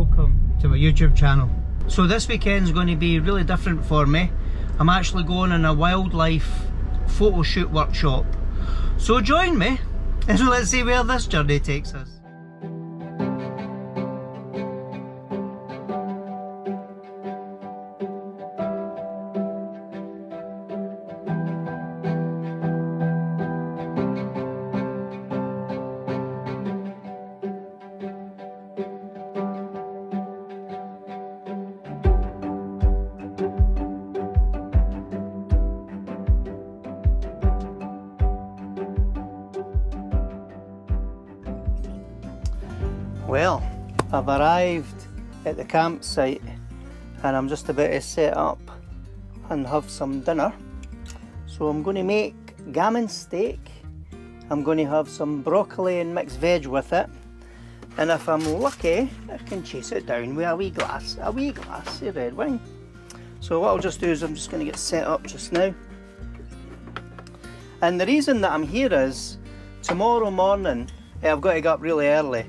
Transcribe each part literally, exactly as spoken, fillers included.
welcome to my YouTube channel. So this weekend's going to be really different for me. I'm actually going on a wildlife photo shoot workshop. So join me and let's see where this journey takes us. Well, I've arrived at the campsite and I'm just about to set up and have some dinner. So I'm going to make gammon steak, I'm going to have some broccoli and mixed veg with it, and if I'm lucky I can chase it down with a wee glass, a wee glass of red wine. So what I'll just do is I'm just going to get set up just now. And the reason that I'm here is tomorrow morning I've got to get up really early,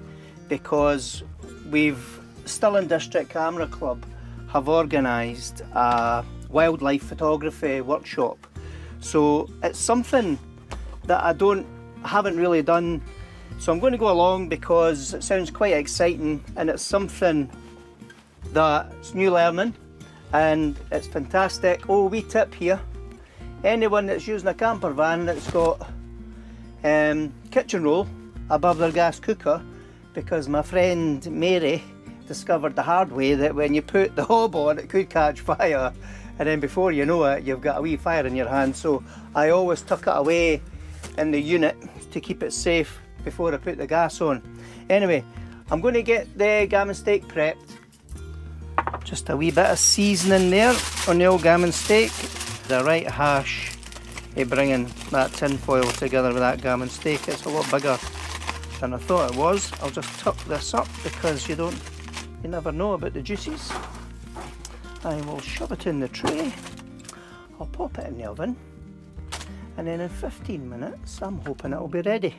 because we've, Stirling District Camera Club have organised a wildlife photography workshop. So it's something that I don't, haven't really done. So I'm going to go along because it sounds quite exciting and it's something that's new learning and it's fantastic. Oh, wee tip here, anyone that's using a camper van that's got um, kitchen roll above their gas cooker, because my friend Mary discovered the hard way that when you put the hob on it could catch fire, and then before you know it you've got a wee fire in your hand. So I always tuck it away in the unit to keep it safe before I put the gas on. Anyway, I'm going to get the gammon steak prepped. Just a wee bit of seasoning there on the old gammon steak. The right hash of bringing that tin foil together with that gammon steak. It's a lot bigger than I thought it was. I'll just tuck this up because you don't, you never know about the juices. I will shove it in the tray, I'll pop it in the oven, and then in fifteen minutes I'm hoping it'll be ready.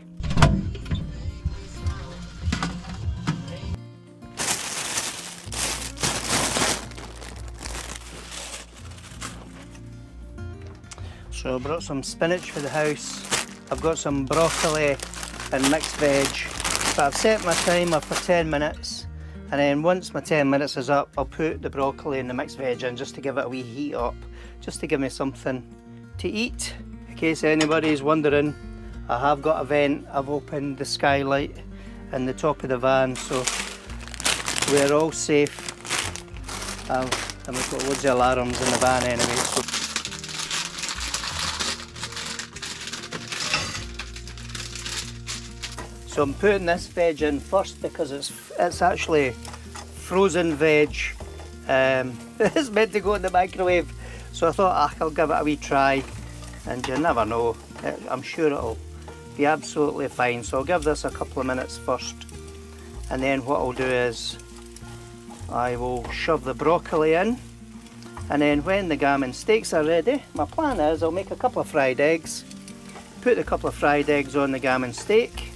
So I brought some spinach for the house, I've got some broccoli and mixed veg, but I've set my timer for ten minutes, and then once my ten minutes is up I'll put the broccoli and the mixed veg in just to give it a wee heat up, just to give me something to eat. In case anybody's wondering, I have got a vent, I've opened the skylight in the top of the van, so we're all safe. Um, and we've got loads of alarms in the van anyway, so So I'm putting this veg in first because it's it's actually frozen veg. Um, it's meant to go in the microwave, so I thought ah, I'll give it a wee try, and you never know, it, I'm sure it'll be absolutely fine. So I'll give this a couple of minutes first, and then what I'll do is I will shove the broccoli in, and then when the gammon steaks are ready, my plan is I'll make a couple of fried eggs, put a couple of fried eggs on the gammon steak.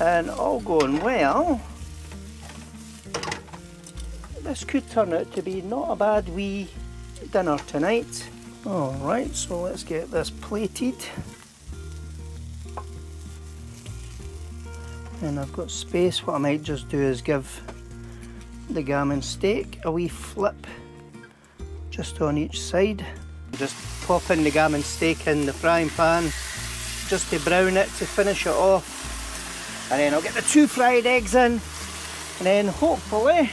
And all going well, this could turn out to be not a bad wee dinner tonight. Alright, so let's get this plated. And I've got space. What I might just do is give the gammon steak a wee flip just on each side. Just popping the gammon steak in the frying pan just to brown it to finish it off. And then I'll get the two fried eggs in, and then hopefully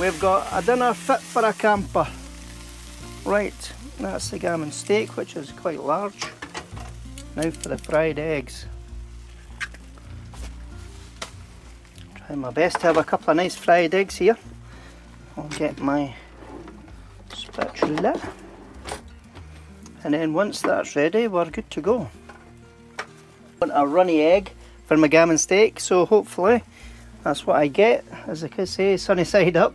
we've got a dinner fit for a camper. Right, that's the gammon steak, which is quite large. Now for the fried eggs. Trying my best to have a couple of nice fried eggs here. I'll get my spatula, and then once that's ready we're good to go. I want a runny egg for my gammon steak, so hopefully that's what I get, as I could say, sunny side up.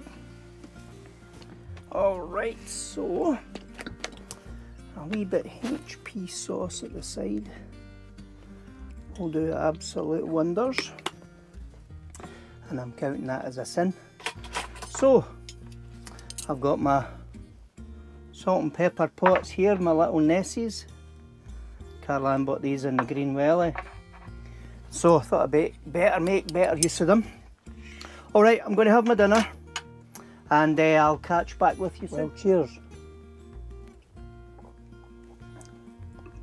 Alright, so a wee bit H P sauce at the side will do absolute wonders. and I'm counting that as a sin. So I've got my salt and pepper pots here, my little Nessies. Caroline bought these in the Green Welly, so I thought I'd be better make better use of them. Alright, I'm going to have my dinner and uh, I'll catch back with you soon. Well, cheers.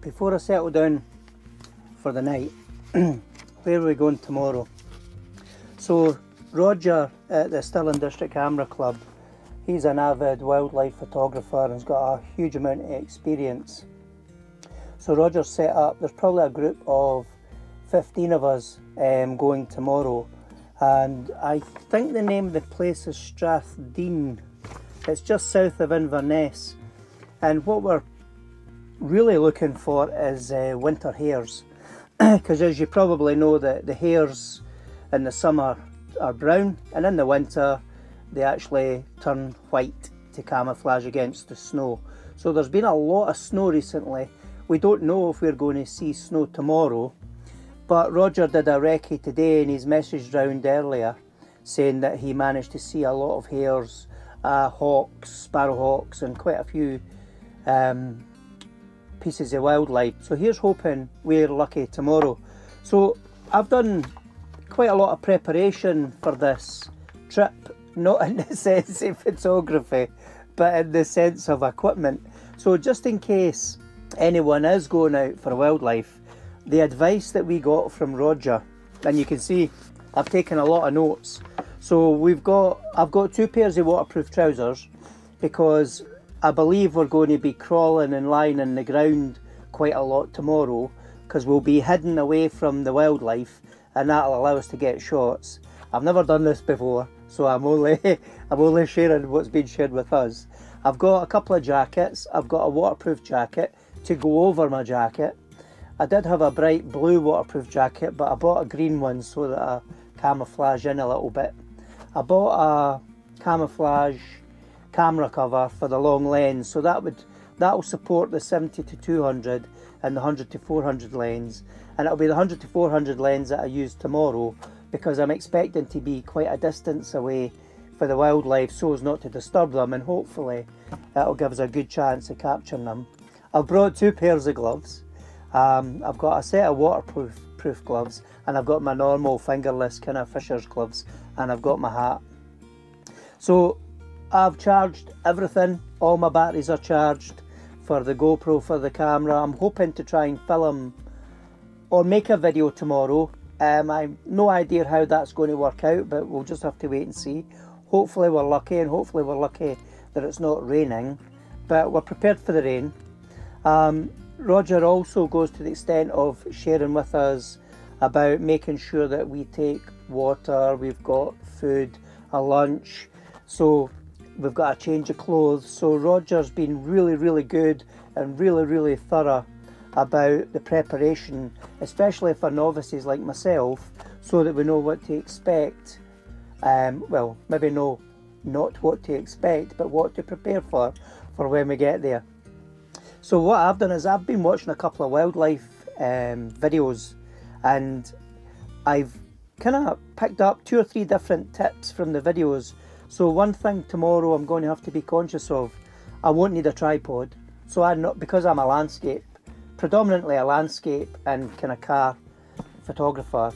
Before I settle down for the night, where are we going tomorrow? So Roger at the Stirling District Camera Club, he's an avid wildlife photographer and has got a huge amount of experience. So Roger's set up, there's probably a group of fifteen of us um, going tomorrow, and I think the name of the place is Strathdean. It's just south of Inverness, and what we're really looking for is uh, winter hares, because as you probably know, that the hares in the summer are brown, and in the winter they actually turn white to camouflage against the snow. So there's been a lot of snow recently. We don't know if we're going to see snow tomorrow, but Roger did a recce today and he's messaged round earlier saying that he managed to see a lot of hares, uh, hawks, sparrowhawks, and quite a few um, pieces of wildlife. So here's hoping we're lucky tomorrow. So I've done quite a lot of preparation for this trip, not in the sense of photography, but in the sense of equipment. So just in case anyone is going out for wildlife, the advice that we got from Roger, and you can see I've taken a lot of notes. So we've got, I've got two pairs of waterproof trousers, because I believe we're going to be crawling and lying in the ground quite a lot tomorrow, because we'll be hidden away from the wildlife and that'll allow us to get shots. I've never done this before, so I'm only I'm only sharing what's been shared with us. I've got a couple of jackets. I've got a waterproof jacket to go over my jacket. I did have a bright blue waterproof jacket, but I bought a green one so that I camouflage in a little bit. I bought a camouflage camera cover for the long lens, so that would that will support the seventy to two hundred and the one hundred to four hundred lens, and it'll be the one hundred to four hundred lens that I use tomorrow, because I'm expecting to be quite a distance away for the wildlife so as not to disturb them, and hopefully that'll give us a good chance of capturing them. I've brought two pairs of gloves. Um, I've got a set of waterproof proof gloves, and I've got my normal fingerless kind of fisher's gloves, and I've got my hat. So I've charged everything, all my batteries are charged for the GoPro, for the camera. I'm hoping to try and film or make a video tomorrow. Um, I've no idea how that's going to work out, but we'll just have to wait and see. Hopefully we're lucky, and hopefully we're lucky that it's not raining, but we're prepared for the rain. Um, Roger also goes to the extent of sharing with us about making sure that we take water, we've got food, a lunch, so we've got a change of clothes. So Roger's been really, really good and really, really thorough about the preparation, especially for novices like myself, so that we know what to expect. Um, well, maybe no, not what to expect, but what to prepare for, for when we get there. So what I've done is I've been watching a couple of wildlife um, videos, and I've kind of picked up two or three different tips from the videos. So one thing tomorrow I'm going to have to be conscious of, I won't need a tripod. So I not because I'm a landscape, predominantly a landscape and kind of car photographer,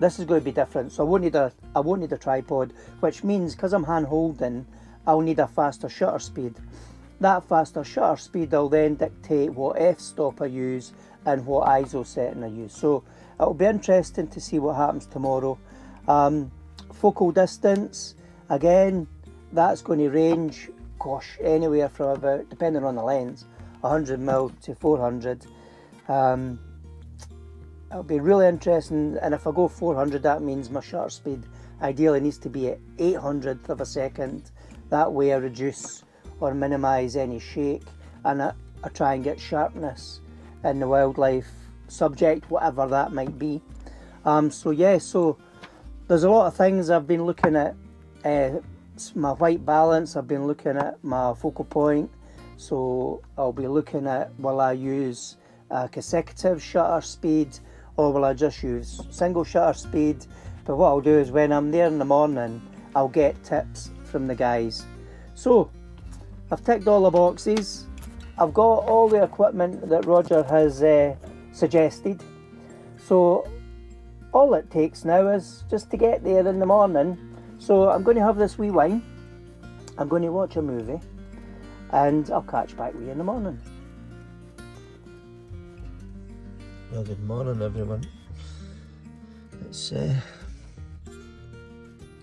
this is going to be different. So I won't need a I won't need a tripod, which means because I'm hand holding, I'll need a faster shutter speed. That faster shutter speed will then dictate what f-stop I use and what I S O setting I use. So it'll be interesting to see what happens tomorrow. Um, focal distance, again, that's going to range, gosh, anywhere from about, depending on the lens, one hundred mil to four hundred. Um, it'll be really interesting, and if I go four hundred, that means my shutter speed ideally needs to be at eight hundredth of a second. That way I reduce or minimise any shake, and I, I try and get sharpness in the wildlife subject, whatever that might be. Um, so yeah, so there's a lot of things. I've been looking at uh, my white balance, I've been looking at my focal point, so I'll be looking at, will I use uh, consecutive shutter speed, or will I just use single shutter speed? But what I'll do is when I'm there in the morning, I'll get tips from the guys. So I've ticked all the boxes. I've got all the equipment that Roger has uh, suggested. So all it takes now is just to get there in the morning. So I'm going to have this wee wine. I'm going to watch a movie. And I'll catch back with you in the morning. Well, good morning, everyone. It's uh,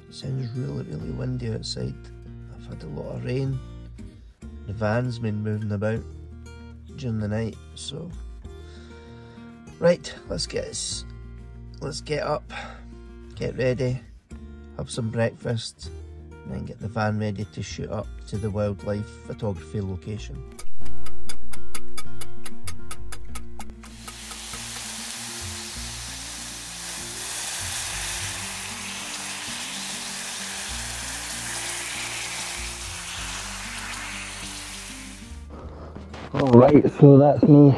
it sounds really, really windy outside. I've had a lot of rain. The van's been moving about during the night, so right, let's get us, let's get up, get ready, have some breakfast, and then get the van ready to shoot up to the wildlife photography location. Alright, so that's me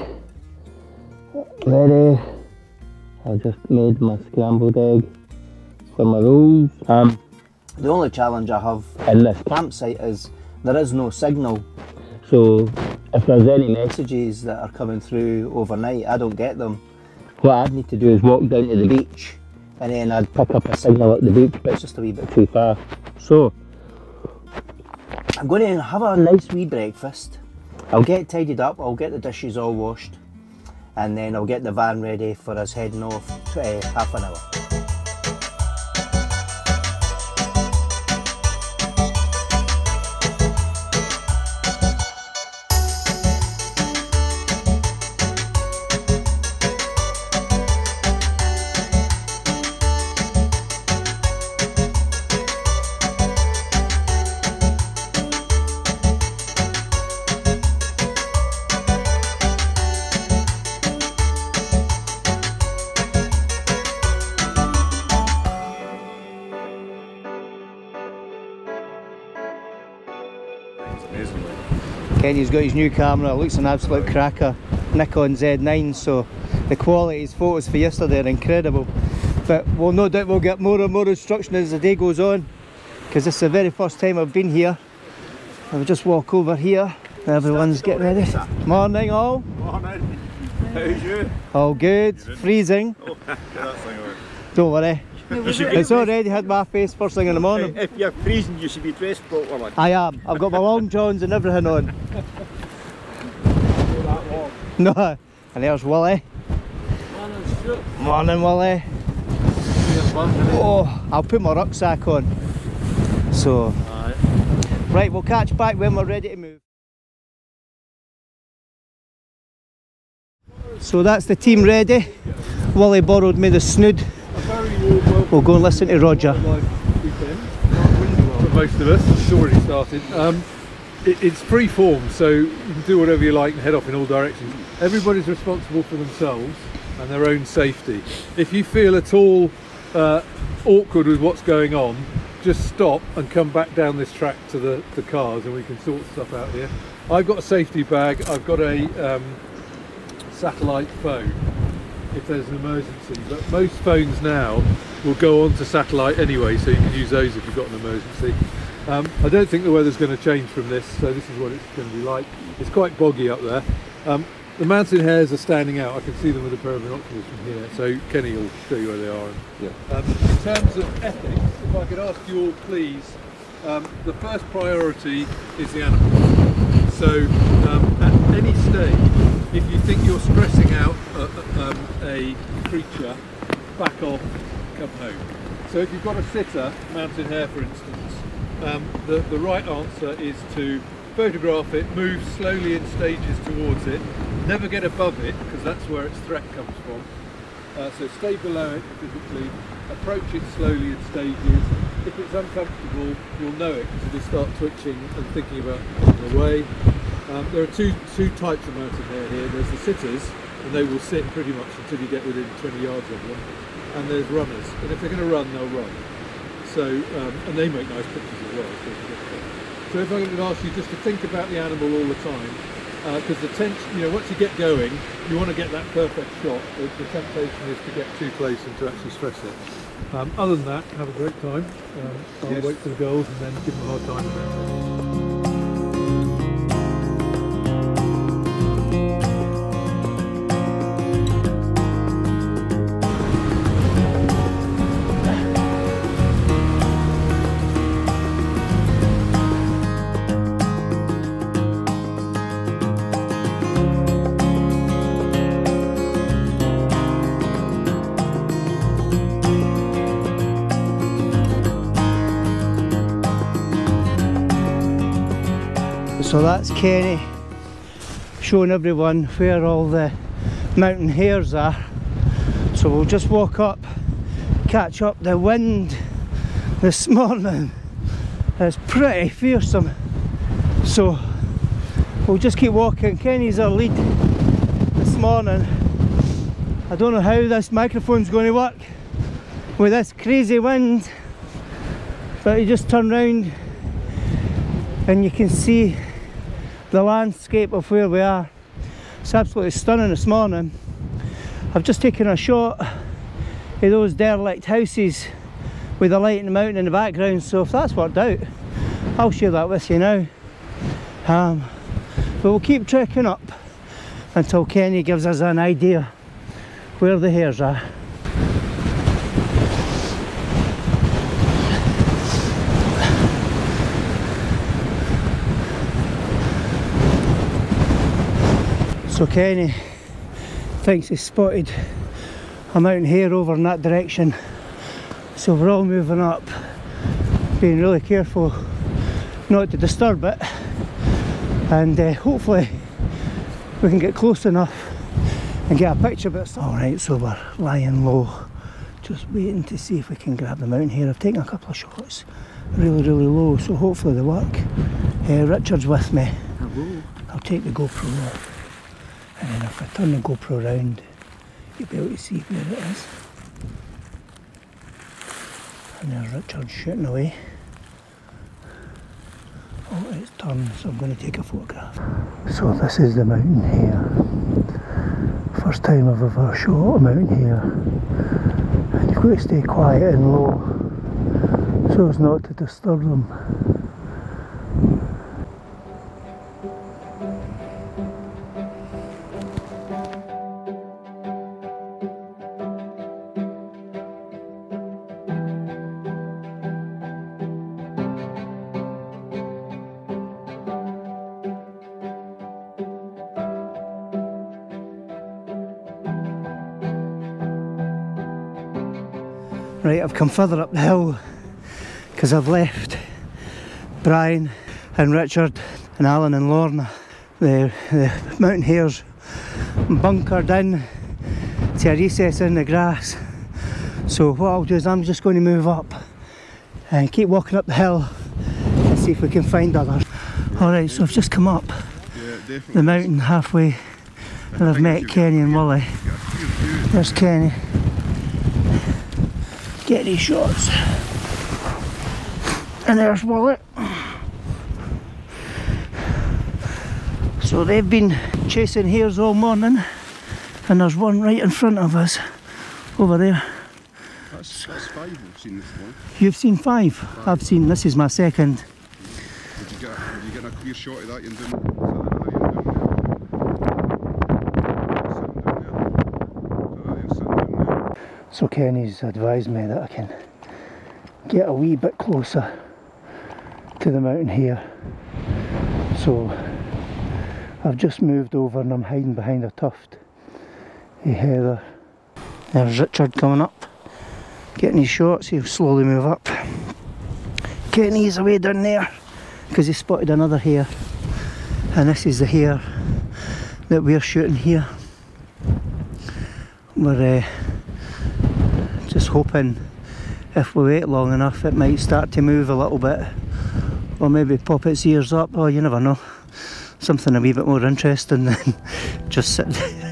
ready. I just made my scrambled egg for my rolls. Um, the only challenge I have in this campsite is there is no signal. So if there's any messages that are coming through overnight, I don't get them. What I'd need to do is walk down to the beach and then I'd pick up a signal at the beach, but it's just a wee bit too far. So I'm going to have a nice wee breakfast. I'll get tidied up, I'll get the dishes all washed, and then I'll get the van ready for us heading off to uh, half an hour. Kenny's got his new camera, looks an absolute cracker, Nikon Z nine, so the quality of his photos for yesterday are incredible. But we'll no doubt we'll get more and more instruction as the day goes on, because this is the very first time I've been here. I'll just walk over here, everyone's getting ready. Morning all. Morning. How's you? All good, freezing. Oh, get that thing away. Don't worry. It's already had my face first thing in the morning. If you're freezing, you should be dressed properly. I am. I've got my long johns and everything on. No. And there's Willie. Morning, Stuart. Morning, Willie. Oh, I'll put my rucksack on. So, right, we'll catch back when we're ready to move. So that's the team ready. Willie borrowed me the snood. We'll go and listen to Roger. Most of us, it's already started. Um, it, it's pre-formed, so you can do whatever you like and head off in all directions. Everybody's responsible for themselves and their own safety. If you feel at all uh, awkward with what's going on, just stop and come back down this track to the, the cars and we can sort stuff out here. I've got a safety bag, I've got a um, satellite phone if there's an emergency, but most phones now will go on to satellite anyway, so you can use those if you've got an emergency. Um, I don't think the weather's going to change from this, so this is what it's going to be like. It's quite boggy up there. Um, the mountain hares are standing out. I can see them with a pair of binoculars from here, so Kenny will show you where they are. Yeah. Um, in terms of ethics, if I could ask you all please, um, the first priority is the animals. So um, at any stage, if you think you're stressing out a, a, um, a creature, back off, come home. So if you've got a sitter, mountain hare for instance, um, the, the right answer is to photograph it, move slowly in stages towards it, never get above it, because that's where its threat comes from. Uh, so stay below it physically, approach it slowly in stages. If it's uncomfortable, you'll know it, because it'll start twitching and thinking about running away. Um, there are two, two types of mountain hare here. There's the sitters, and they will sit pretty much until you get within twenty yards of them. And there's runners, and if they're going to run, they'll run. So, um, and they make nice pictures as well. So if I could ask you just to think about the animal all the time, because uh, the tension, you know, once you get going, you want to get that perfect shot. The temptation is to get too close and to actually stress it. Um, other than that, have a great time. Um, I'll yes. wait for the girls and then give them a hard time. So that's Kenny showing everyone where all the mountain hares are. So we'll just walk up, catch up. The wind this morning is pretty fearsome, so we'll just keep walking. Kenny's our lead this morning. I don't know how this microphone's going to work with this crazy wind, but you just turn round and you can see the landscape of where we are. It's absolutely stunning this morning. I've just taken a shot of those derelict houses with the light in the mountain in the background, so if that's worked out, I'll share that with you now. Um, but we'll keep trekking up until Kenny gives us an idea where the hares are. So Kenny thinks he's spotted a mountain hare over in that direction, so we're all moving up, being really careful not to disturb it, and uh, hopefully we can get close enough and get a picture of it. Alright, so we're lying low, just waiting to see if we can grab the mountain hare. I've taken a couple of shots really really low, so hopefully they work. Uh, Richard's with me. Hello. I'll take the GoPro off, and then if I turn the GoPro round, you'll be able to see where it is. And there's Richard shooting away. Oh, it's turned, so I'm going to take a photograph. So this is the mountain hare. First time I've ever shot a mountain hare. And you've got to stay quiet and low, so as not to disturb them. Right, I've come further up the hill because I've left Brian and Richard and Alan and Lorna. The, the mountain hares bunkered in to a recess in the grass. So what I'll do is I'm just going to move up and keep walking up the hill and see if we can find others. Yeah, alright, so I've just come up yeah, the mountain halfway and I've met Kenny and Willie. There's Kenny. Get these shots. And there's Willie. So they've been chasing hares all morning, and there's one right in front of us over there. That's, that's five we've seen this one. You've seen five? five. I've seen, this is my second. Did you get a, did you get a clear shot of that? You didn't? So Kenny's advised me that I can get a wee bit closer to the mountain here. So I've just moved over and I'm hiding behind a tuft. Hey Heather. There's Richard coming up, getting his shots. He'll slowly move up. Kenny's away down there because he spotted another hare. And this is the hare that we're shooting here. We're... Uh, Just hoping if we wait long enough it might start to move a little bit, or maybe pop its ears up. Oh, you never know. Something a wee bit more interesting than just sitting there.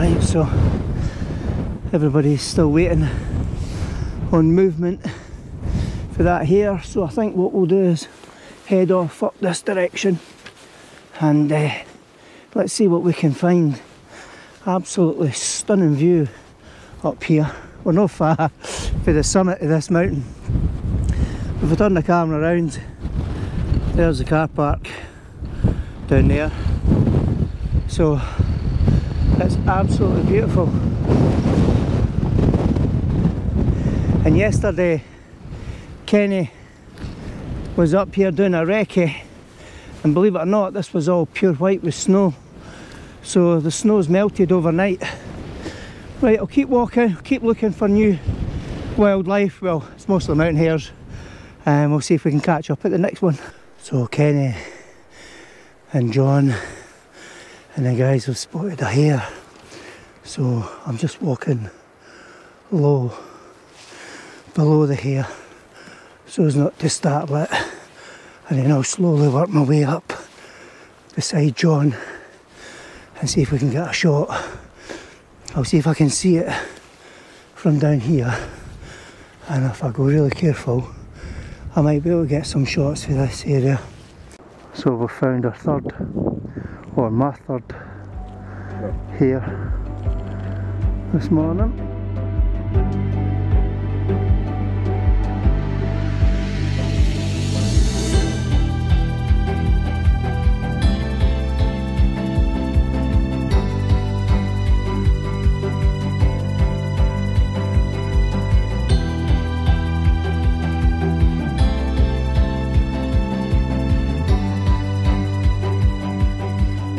arrived, so everybody's still waiting on movement for that here. So I think what we'll do is head off up this direction and uh, let's see what we can find. Absolutely stunning view up here. We're not far for the summit of this mountain. If we turn the camera around, there's the car park down there. So it's absolutely beautiful. And yesterday Kenny was up here doing a recce, and believe it or not, this was all pure white with snow. So the snow's melted overnight. Right, I'll keep walking, keep looking for new wildlife. Well, it's mostly mountain hares, and we'll see if we can catch up at the next one. So Kenny and John and the guys have spotted a hare, so I'm just walking low below the hare so as not to startle it, and then I'll slowly work my way up beside John and see if we can get a shot. I'll see if I can see it from down here, and if I go really careful I might be able to get some shots for this area. So we've found our third, or my third, hare this morning.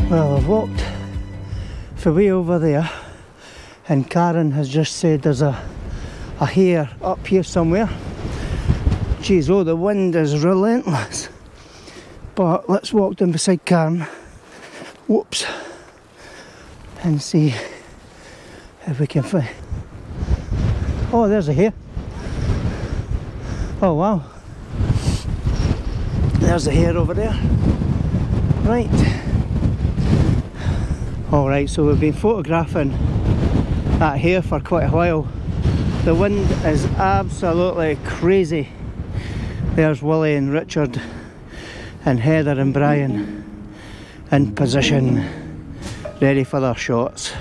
Well, I've walked for way over there, and Karen has just said there's a, a hare up here somewhere. Geez, oh, the wind is relentless. But let's walk down beside Karen, whoops, and see if we can find... Oh, there's a hare. Oh wow. There's a hare over there. Right. Alright, so we've been photographing that hare for quite a while. The wind is absolutely crazy. There's Willie and Richard and Heather and Brian in position, ready for their shots.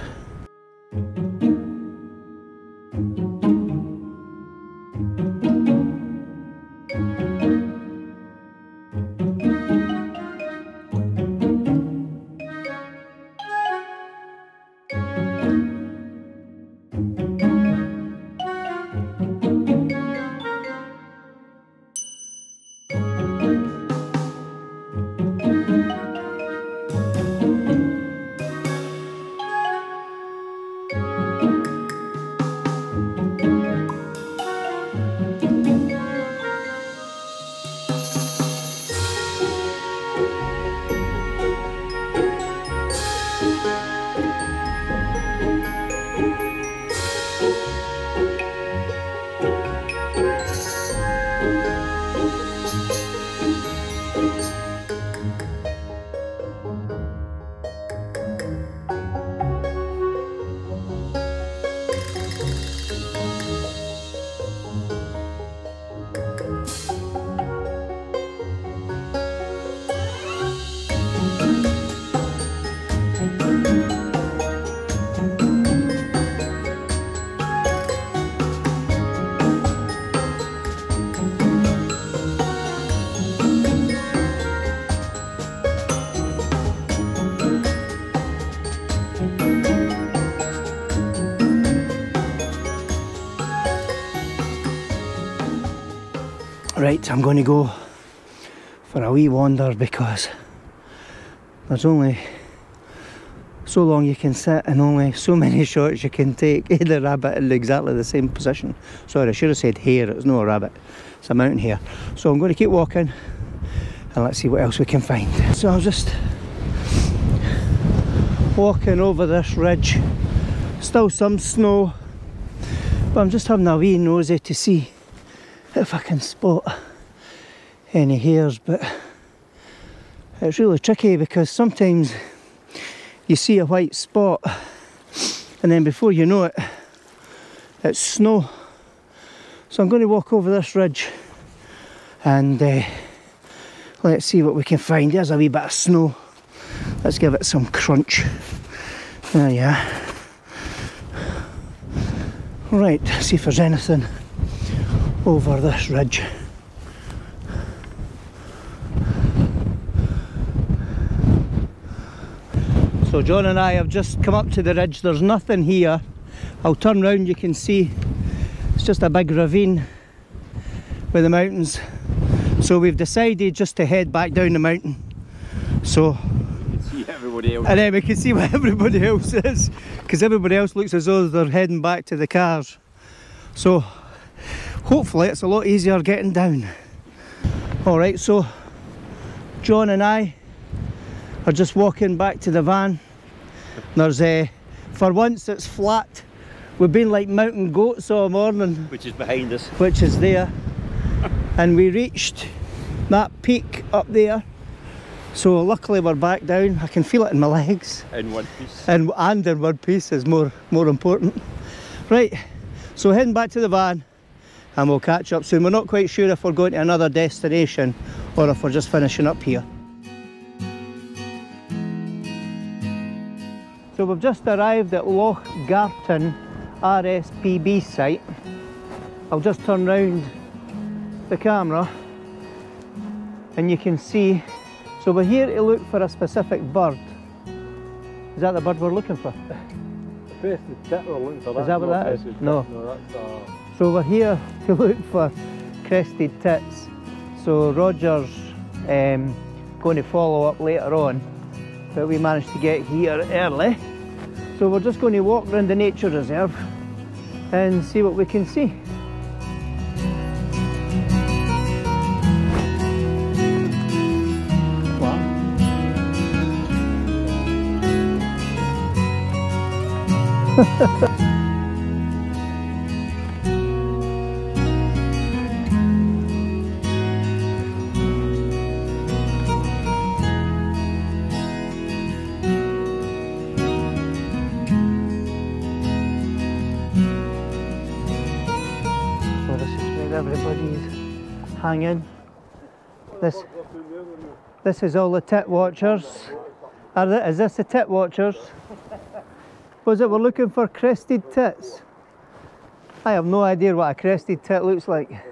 Right, I'm going to go for a wee wander because there's only so long you can sit and only so many shots you can take. The rabbit in exactly the same position. Sorry, I should have said hare, it's not a rabbit, it's a mountain hare. So I'm going to keep walking and let's see what else we can find. So I'm just walking over this ridge, still some snow, but I'm just having a wee nosy to see if I can spot any hares. But it's really tricky because sometimes you see a white spot and then before you know it, it's snow. So I'm going to walk over this ridge and uh, let's see what we can find. There's a wee bit of snow. Let's give it some crunch. There you are. Right, see if there's anything over this ridge. So John and I have just come up to the ridge. There's nothing here. I'll turn round, you can see it's just a big ravine with the mountains. So we've decided just to head back down the mountain. So you can see everybody else. And then we can see what everybody else is, because everybody else looks as though they're heading back to the cars. So hopefully it's a lot easier getting down. Alright, so John and I are just walking back to the van. There's a, for once it's flat. We've been like mountain goats all morning. Which is behind us. Which is there. And we reached that peak up there. So luckily we're back down. I can feel it in my legs. In one piece. And, and in one piece is more, more important. Right, so heading back to the van and we'll catch up soon. We're not quite sure if we're going to another destination or if we're just finishing up here. So we've just arrived at Loch Garten R S P B site. I'll just turn round the camera and you can see. So we're here to look for a specific bird. Is that the bird we're looking for? It's the tit we're looking for. Is that what that is? No. No, that's a... So we're here to look for crested tits. So Roger's um, going to follow up later on, but we managed to get here early. So we're just going to walk around the nature reserve and see what we can see. Wow. Hanging. This, this is all the tit watchers. Are there, is this the tit watchers? Was it we're looking for crested tits? I have no idea what a crested tit looks like. I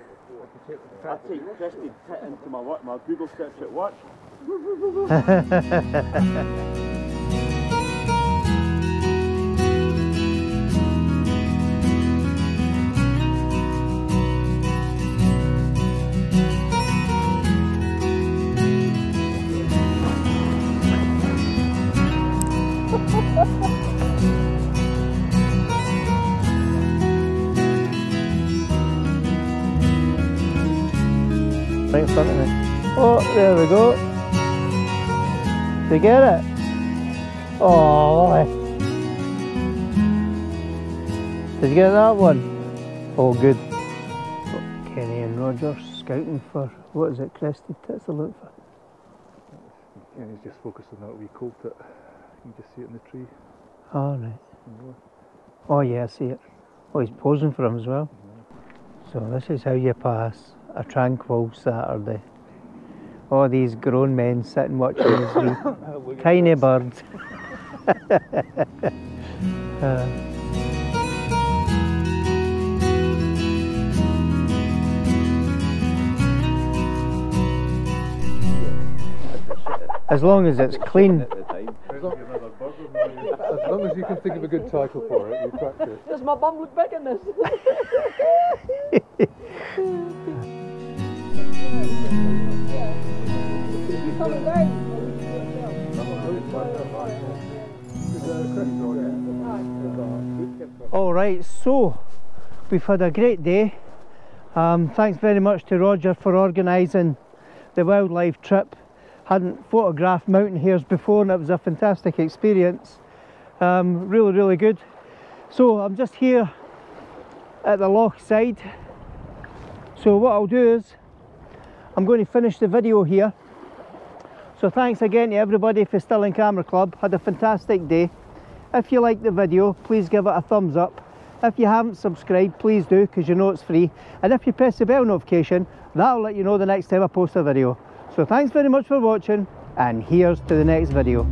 take crested tit into my work, my Google search at work. Right in front of me. Oh, there we go. Did you get it? Oh, Willie. Did you get that one? Oh, good. Kenny and Roger scouting for, what is it, crested tits to look for? Kenny's just focused on that wee cold tit. You can just see it in the tree. Oh, right. Yeah. Oh, yeah, I see it. Oh, he's posing for him as well. Yeah. So this is how you pass a tranquil Saturday. All these grown men sitting watching this wee tiny bird. uh. As long as it's clean. As long, as long as you can think of a good title for it, you practice. Does my bum look big in this? All right, so we've had a great day. Um, thanks very much to Roger for organising the wildlife trip. Hadn't photographed mountain hares before and it was a fantastic experience. Um, really, really good. So I'm just here at the loch side. So what I'll do is I'm going to finish the video here. So thanks again to everybody for Stirling Camera Club. Had a fantastic day. If you like the video, please give it a thumbs up. If you haven't subscribed, please do, because you know it's free. And if you press the bell notification, that'll let you know the next time I post a video. So thanks very much for watching, and here's to the next video.